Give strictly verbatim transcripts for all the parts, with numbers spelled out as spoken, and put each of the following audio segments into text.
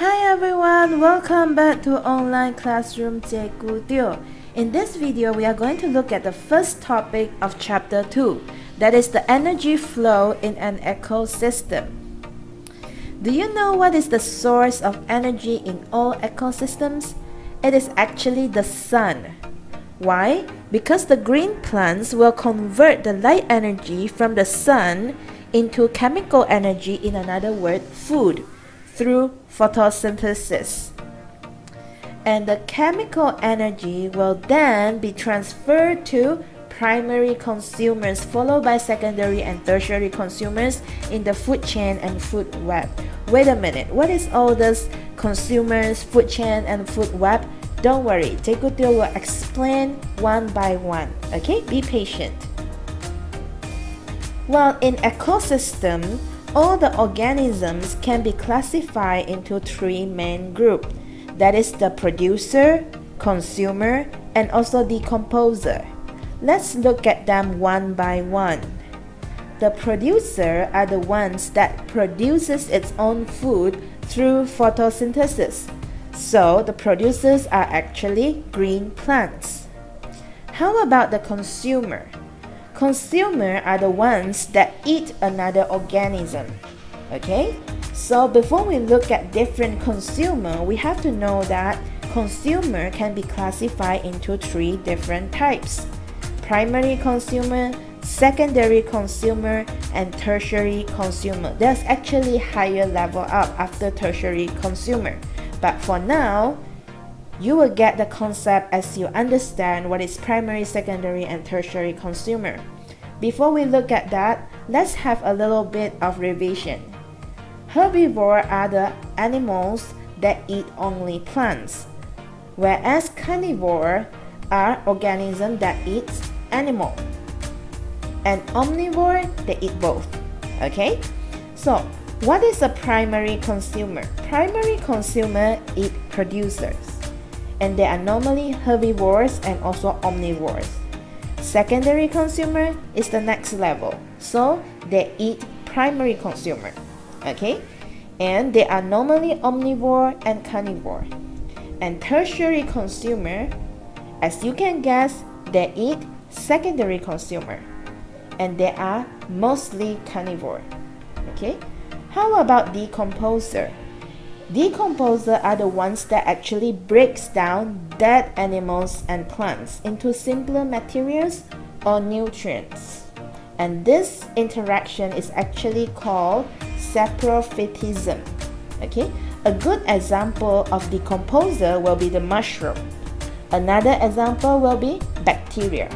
Hi everyone, welcome back to Online Classroom Cikgu Teo. In this video, we are going to look at the first topic of Chapter two, that is the energy flow in an ecosystem. Do you know what is the source of energy in all ecosystems? It is actually the sun. Why? Because the green plants will convert the light energy from the sun into chemical energy, in another word, food, through photosynthesis. And the chemical energy will then be transferred to primary consumers, followed by secondary and tertiary consumers in the food chain and food web. Wait a minute, what is all this consumers, food chain and food web? Don't worry, Cikgu Teo will explain one by one. Okay, be patient. Well, in ecosystem, all the organisms can be classified into three main groups. That is the producer, consumer, and also decomposer. Let's look at them one by one. The producer are the ones that produces its own food through photosynthesis. So the producers are actually green plants. How about the consumer? Consumers are the ones that eat another organism. Okay? So before we look at different consumer, we have to know that consumer can be classified into three different types: primary consumer, secondary consumer, and tertiary consumer. There's actually higher level up after tertiary consumer. But for now, you will get the concept as you understand what is primary, secondary, and tertiary consumer. Before we look at that, let's have a little bit of revision. Herbivores are the animals that eat only plants, whereas carnivores are organisms that eat animal. And omnivores, they eat both. Okay? So, what is a primary consumer? Primary consumer eat producers, and they are normally herbivores and also omnivores. Secondary consumer is the next level, so they eat primary consumer, okay? And they are normally omnivore and carnivore. And tertiary consumer, as you can guess, they eat secondary consumer, and they are mostly carnivore, okay? How about decomposer? Decomposer are the ones that actually breaks down dead animals and plants into simpler materials or nutrients. And this interaction is actually called saprophytism. Okay? A good example of decomposer will be the mushroom. Another example will be bacteria.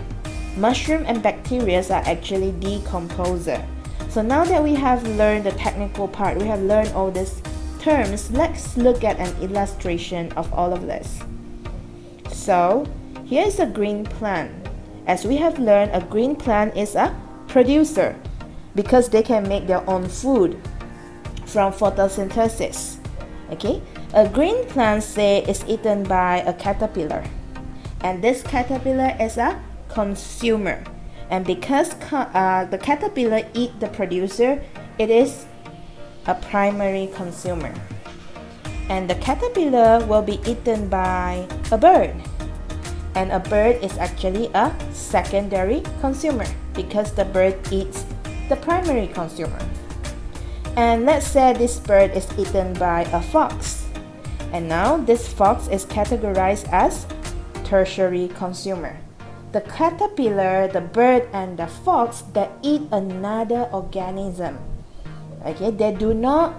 Mushroom and bacteria are actually decomposer. So now that we have learned the technical part, we have learned all this terms, let's look at an illustration of all of this. So here is a green plant. As we have learned, a green plant is a producer because they can make their own food from photosynthesis. Okay, a green plant, say, is eaten by a caterpillar, and this caterpillar is a consumer. And because uh, the caterpillar eat the producer, it is a primary consumer. And the caterpillar will be eaten by a bird, and a bird is actually a secondary consumer because the bird eats the primary consumer. And let's say this bird is eaten by a fox, and now this fox is categorized as tertiary consumer. The caterpillar, the bird, and the fox, they eat another organism. Okay, they do not,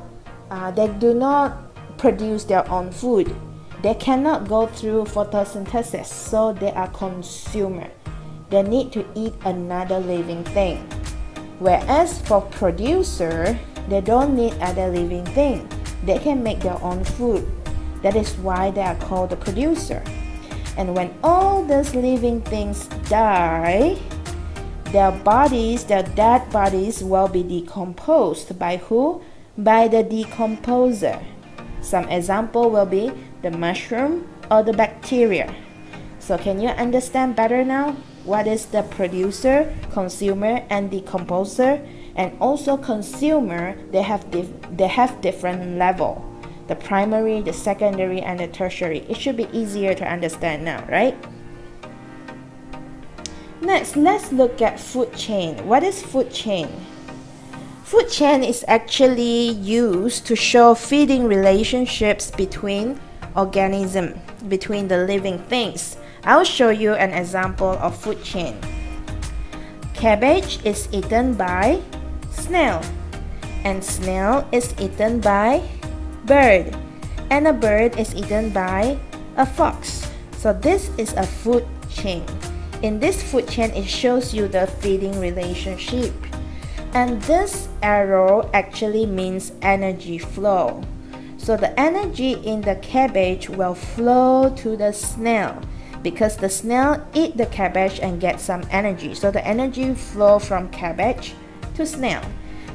uh, they do not produce their own food. They cannot go through photosynthesis, so they are consumer. They need to eat another living thing. Whereas for producer, they don't need other living thing. They can make their own food. That is why they are called the producer. And when all these living things die, their bodies, their dead bodies, will be decomposed by who? By the decomposer. Some example will be the mushroom or the bacteria. So can you understand better now what is the producer, consumer, and decomposer? And also consumer, they have, dif they have different level. the primary, the secondary, and the tertiary. It should be easier to understand now, right? Next, let's look at food chain. What is food chain? Food chain is actually used to show feeding relationships between organisms, between the living things. I'll show you an example of food chain. Cabbage is eaten by snail, and snail is eaten by bird, and a bird is eaten by a fox. So this is a food chain. In this food chain, it shows you the feeding relationship. And this arrow actually means energy flow. So the energy in the cabbage will flow to the snail, because the snail eat the cabbage and get some energy. So the energy flow from cabbage to snail,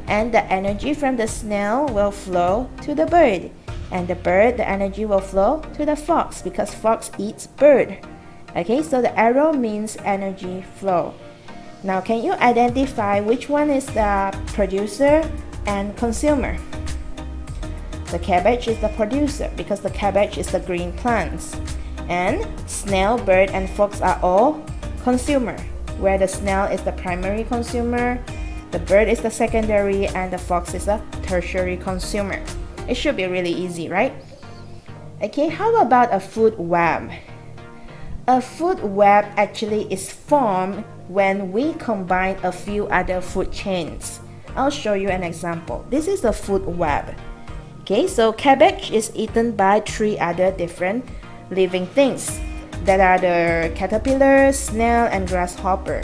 and the energy from the snail will flow to the bird, and the bird, the energy will flow to the fox, because fox eats bird. Okay, so the arrow means energy flow. Now, can you identify which one is the producer and consumer? The cabbage is the producer, because the cabbage is the green plants, and snail, bird, and fox are all consumer, where the snail is the primary consumer, the bird is the secondary, and the fox is a tertiary consumer. It should be really easy, right? Okay, how about a food web? A food web actually is formed when we combine a few other food chains. I'll show you an example. This is a food web. Okay, so cabbage is eaten by three other different living things. That are the caterpillar, snail, and grasshopper.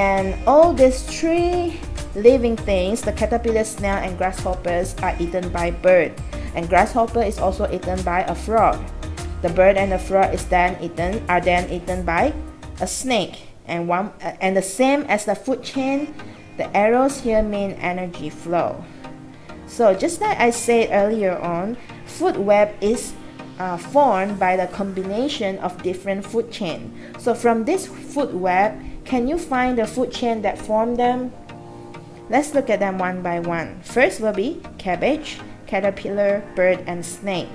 And all these three living things, the caterpillar, snail, and grasshoppers, are eaten by bird. And grasshopper is also eaten by a frog. The bird and the frog is then eaten, are then eaten by a snake. And, one, and the same as the food chain, the arrows here mean energy flow. So just like I said earlier on, food web is Uh, formed by the combination of different food chain. So from this food web, can you find the food chain that formed them? Let's look at them one by one. First will be cabbage, caterpillar, bird, and snake.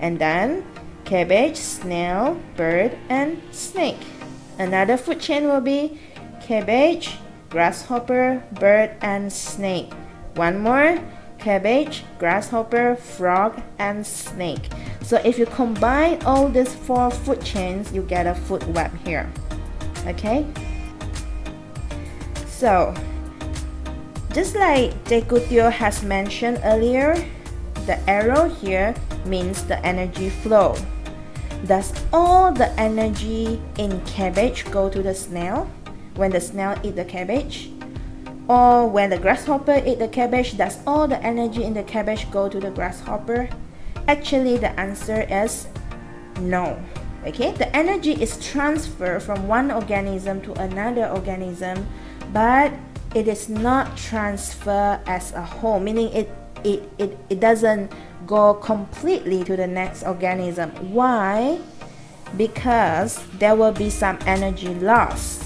And then cabbage, snail, bird, and snake. Another food chain will be cabbage, grasshopper, bird, and snake. One more, cabbage, grasshopper, frog, and snake. So if you combine all these four food chains, you get a food web here. Okay? So, just like Cikgu Teo has mentioned earlier, the arrow here means the energy flow. Does all the energy in cabbage go to the snail when the snail eats the cabbage? Or when the grasshopper eats the cabbage, does all the energy in the cabbage go to the grasshopper? Actually, the answer is no. Okay, the energy is transferred from one organism to another organism, but it is not transferred as a whole, meaning it, it, it, it doesn't go completely to the next organism. Why? Because there will be some energy loss.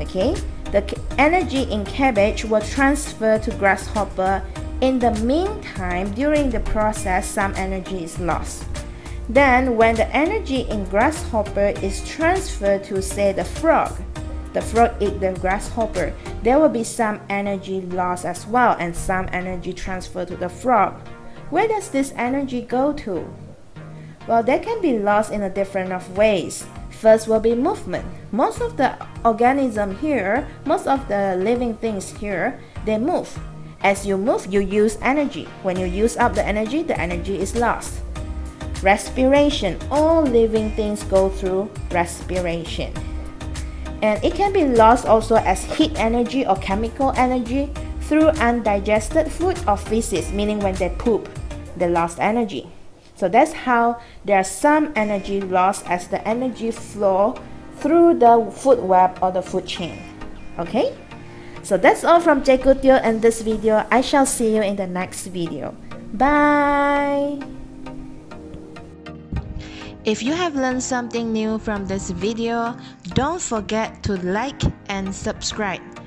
Okay? The energy in cabbage will transfer to grasshopper. In the meantime, during the process, some energy is lost. Then, when the energy in grasshopper is transferred to, say, the frog, the frog eats the grasshopper, there will be some energy loss as well, and some energy transferred to the frog. Where does this energy go to? Well, they can be lost in a different of ways. First will be movement. Most of the organism here, most of the living things here, they move. As you move, you use energy. When you use up the energy, the energy is lost. Respiration. All living things go through respiration. And it can be lost also as heat energy or chemical energy through undigested food or feces, meaning when they poop, they lost energy. So that's how there's some energy loss as the energy flow through the food web or the food chain. Okay? So that's all from Cikgu Teo in this video. I shall see you in the next video. Bye! If you have learned something new from this video, don't forget to like and subscribe.